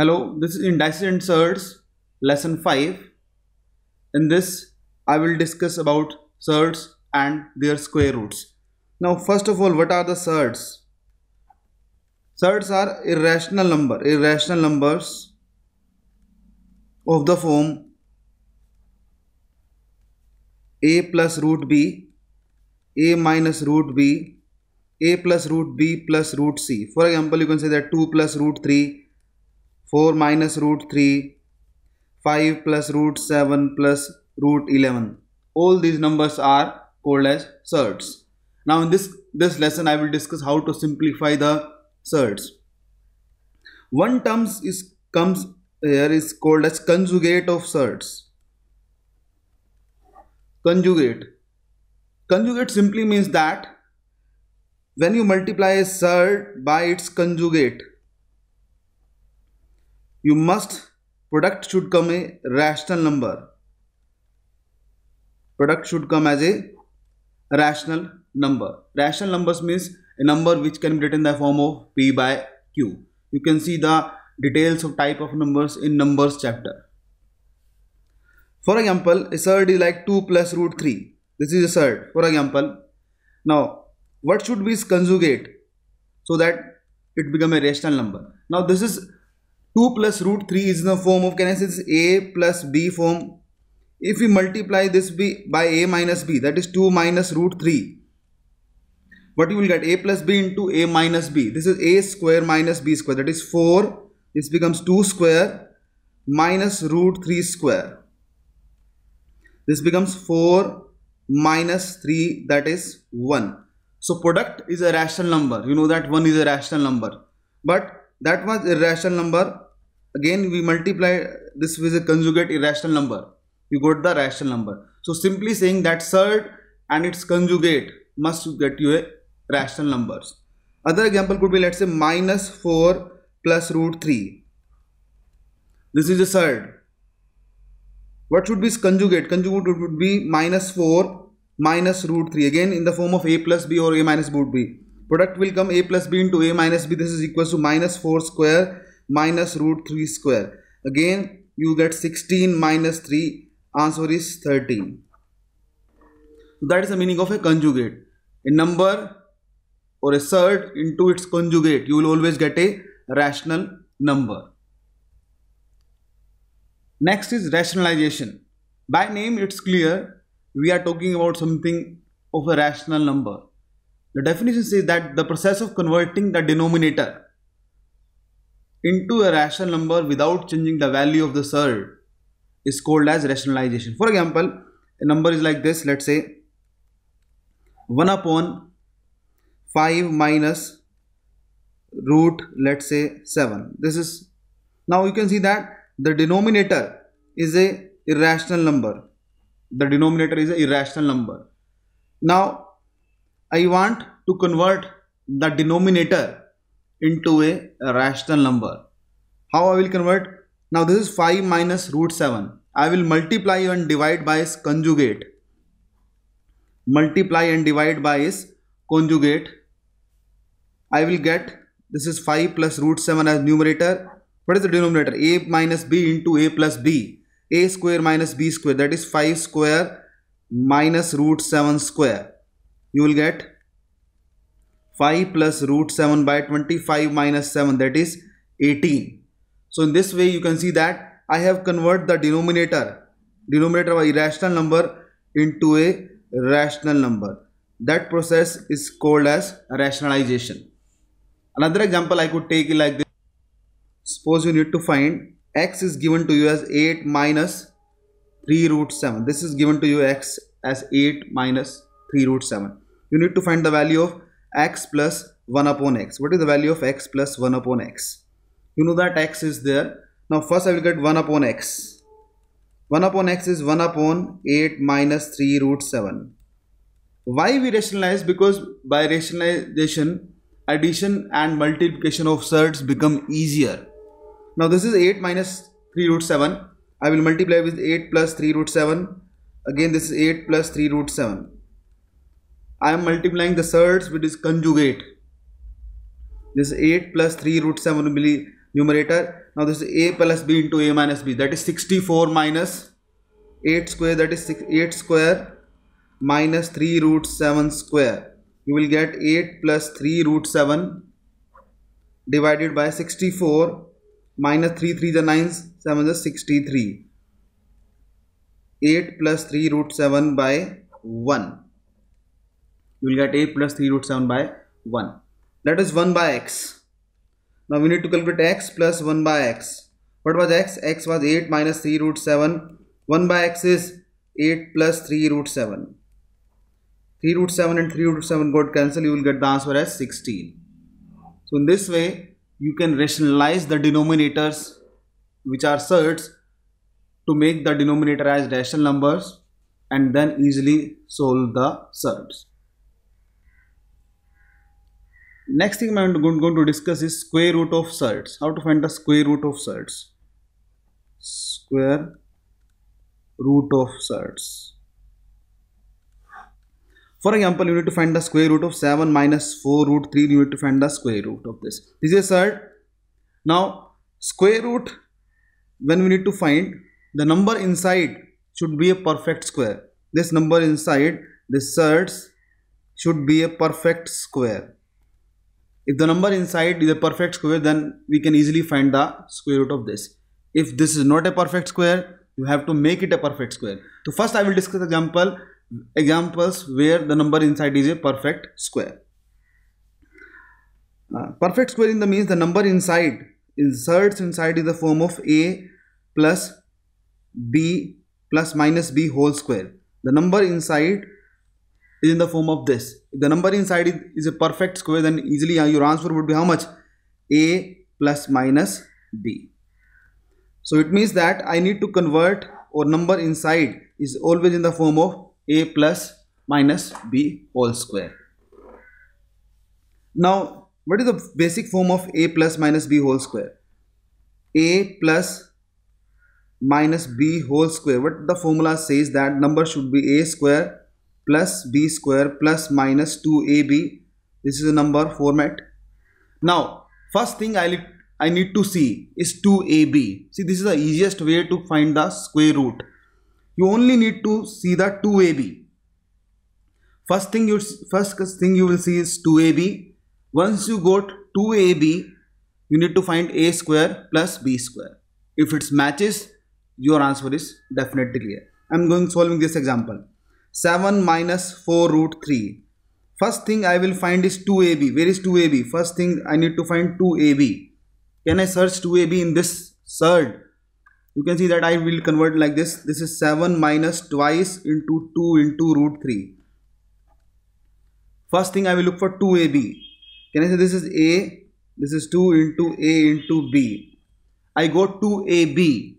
Hello, this is Indices and Surds lesson 5. In this, I will discuss about surds and their square roots. Now, first of all, what are the surds? Surds are irrational numbers of the form a plus root b, a minus root b, a plus root b plus root c. For example, you can say that 2 plus root 3, 4 minus root 3, 5 plus root 7 plus root 11. All these numbers are called as surds. Now in this lesson I will discuss how to simplify the surds. One term is called as conjugate of surds. Conjugate simply means that when you multiply a surd by its conjugate, you must, product should come as a rational number. Rational numbers means a number which can be written in the form of P by Q. You can see the details of type of numbers in numbers chapter. For example, a surd is like 2 plus root 3. This is a surd, for example. Now, what should be its conjugate so that it becomes a rational number? Now, this is 2 plus root 3 is in the form of, can I say this, a plus b form. If we multiply this b by a minus b, that is 2 minus root 3, what you will get? a plus b into a minus b. This is a square minus b square, that is 4. This becomes 2 square minus root 3 square. This becomes 4 minus 3, that is 1. So product is a rational number. You know that 1 is a rational number, but that was irrational number. Again we multiply this with a conjugate irrational number, you got the rational number. So simply saying that surd and its conjugate must get you a rational numbers. Other example could be, let's say, minus 4 plus root 3. This is a surd. What should be its conjugate? Conjugate would be minus 4 minus root 3, again in the form of a plus b or a minus root b. Product will come a plus b into a minus b. This is equals to minus 4 square minus root 3 square. Again, you get 16 minus 3. Answer is 13. So that is the meaning of a conjugate. A number or a surd into its conjugate, you will always get a rational number. Next is rationalization. By name, it's clear we are talking about something of a rational number. The definition says that the process of converting the denominator into a rational number without changing the value of the surd is called as rationalization. For example, a number is like this, let's say 1 upon 5 minus root, let's say 7. This is, now you can see that the denominator is a irrational number. The denominator is an irrational number. Now, I want to convert the denominator into a rational number. How I will convert? Now this is 5 minus root 7. I will multiply and divide by its conjugate. Multiply and divide by its conjugate. I will get, this is 5 plus root 7 as numerator. What is the denominator? A minus b into a plus b. A square minus b square, that is 5 square minus root 7 square. You will get 5 plus root 7 by 25 minus 7, that is 18. So in this way you can see that I have converted the denominator of irrational number into a rational number. That process is called as rationalization. Another example I could take like this. Suppose you need to find x is given to you as 8 minus 3 root 7. This is given to you x as 8 minus 3 root 7. You need to find the value of x plus 1 upon x. What is the value of x plus 1 upon x? You know that x is there. Now first I will get 1 upon x. 1 upon x is 1 upon 8 minus 3 root 7. Why we rationalize? Because by rationalization, addition and multiplication of surds become easier. Now this is 8 minus 3 root 7. I will multiply with 8 plus 3 root 7. Again this is 8 plus 3 root 7. I am multiplying the surds with its conjugate. This 8 plus 3 root 7 will be numerator. Now this is a plus b into a minus b, that is 64 minus 8 square, that is 8 square minus 3 root 7 square. You will get 8 plus 3 root 7 divided by 64 minus 3, 3 is 9, 7 is 63. 8 plus 3 root 7 by 1. You will get 8 plus 3 root 7 by 1. That is 1 by x. Now we need to calculate x plus 1 by x. What was x? X was 8 minus 3 root 7. 1 by x is 8 plus 3 root 7. 3 root 7 and 3 root 7 got cancelled. You will get the answer as 16. So in this way you can rationalize the denominators which are certs to make the denominator as rational numbers and then easily solve the certs. Next thing I am going to discuss is square root of certs. How to find the square root of certs? Square root of certs. For example, you need to find the square root of 7 minus 4 root 3. You need to find the square root of this. This is a cert. Now square root, when we need to find, the number inside should be a perfect square. This number inside this certs should be a perfect square. If the number inside is a perfect square, then we can easily find the square root of this. If this is not a perfect square, you have to make it a perfect square. So first I will discuss examples where the number inside is a perfect square. Perfect square in the means the number inside, inserts inside is the form of a plus b plus minus b whole square. The number inside is in the form of this. If the number inside is a perfect square, then easily your answer would be how much? A plus minus b. So it means that I need to convert, or number inside is always in the form of a plus minus b whole square. Now what is the basic form of a plus minus b whole square? A plus minus b whole square. What the formula says that number should be a square plus b square plus minus 2ab. This is a number format. Now first thing I need to see is 2ab. See, this is the easiest way to find the square root. You only need to see the 2ab. First thing you will see is 2ab. Once you got 2ab, you need to find a square plus b square. If it matches, your answer is definitely clear. I am going solving this example. 7 minus 4 root 3. First thing I will find is 2ab. Where is 2ab? First thing I need to find 2ab. Can I search 2ab in this cert? You can see that I will convert like this. This is 7 minus twice into 2 into root 3. First thing I will look for 2ab. Can I say this is a? This is 2 into a into b. I got 2ab.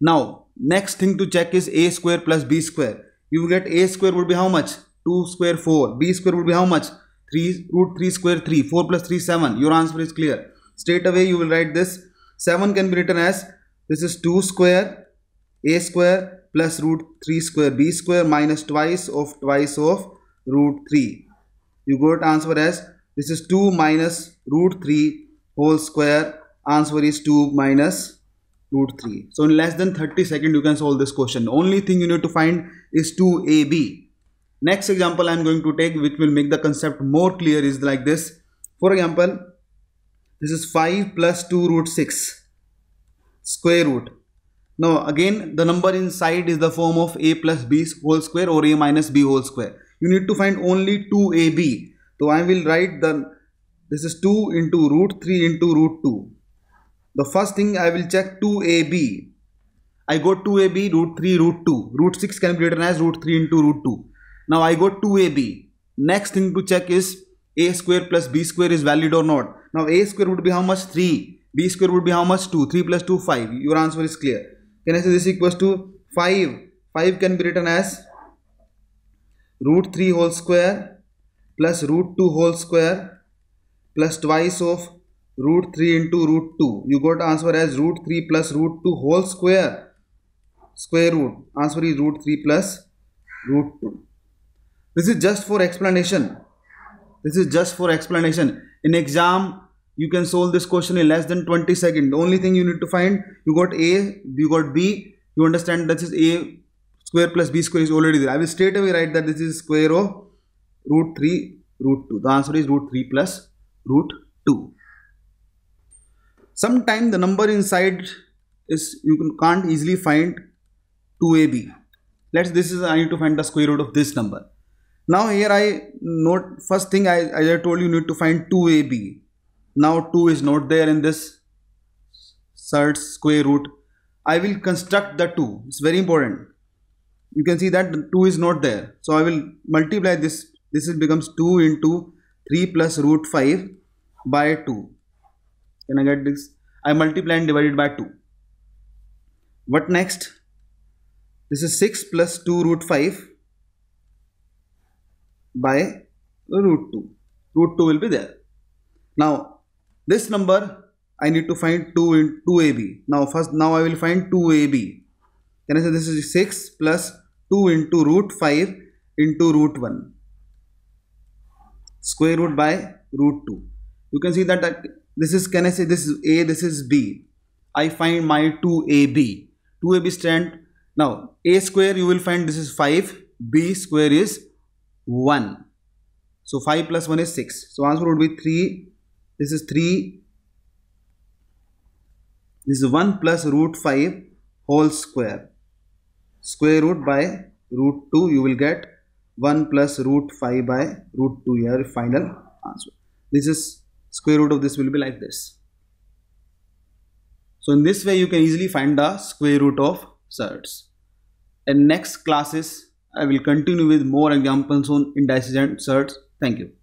Now next thing to check is a square plus b square. You will get a square would be how much? 2 square 4. B square would be how much? 3 root 3 square 3. 4 plus 3 7. Your answer is clear. Straight away you will write this. 7 can be written as, this is 2 square a square plus root 3 square b square minus twice of root 3. You got answer as, this is 2 minus root 3 whole square. Answer is 2 minus root 3. So in less than 30 seconds you can solve this question. Only thing you need to find is 2ab. Next example I am going to take, which will make the concept more clear, is like this. For example, this is 5 plus 2 root 6 square root. Now again the number inside is the form of a plus b whole square or a minus b whole square. You need to find only 2ab. So I will write this is 2 into root 3 into root 2. The first thing I will check 2ab. I got 2ab, root 3, root 2. Root 6 can be written as root 3 into root 2. Now I got 2ab. Next thing to check is a square plus b square is valid or not. Now a square would be how much? 3. B square would be how much? 2. 3 plus 2, 5. Your answer is clear. Can I say this equals to 5? 5 can be written as root 3 whole square plus root 2 whole square plus twice of root 3 into root 2. You got answer as root 3 plus root 2 whole square. Square root. Answer is root 3 plus root 2. This is just for explanation. In exam You can solve this question in less than 20 seconds. The only thing you need to find, you got A, you got B, you understand that is A square plus B square is already there. I will straight away write that this is square of root 3, root 2. The answer is root 3 plus root 2. Sometimes the number inside is, you can't easily find 2ab. I need to find the square root of this number. Now here I note, first thing I told you need to find 2ab. Now 2 is not there in this search square root. I will construct the 2. It's very important. You can see that 2 is not there. So I will multiply this. This becomes 2 into 3 plus root 5 by 2. Can I get this? I multiply and divide it by 2. What next? This is 6 plus 2 root 5 by root 2. Root 2 will be there. Now, this number I need to find 2ab. Now I will find 2ab. Can I say this is 6 plus 2 into root 5 into root 1. Square root by root 2. You can see that this is, can I say this is A, this is B. I find my 2ab. 2ab stand. Now A square you will find this is 5. B square is 1. So 5 plus 1 is 6. So answer would be 3. This is 3, this is 1 plus root 5 whole square, square root by root 2, you will get 1 plus root 5 by root 2, your final answer. This is square root of this will be like this. So in this way you can easily find the square root of search. In next classes I will continue with more examples on indices and search. Thank you.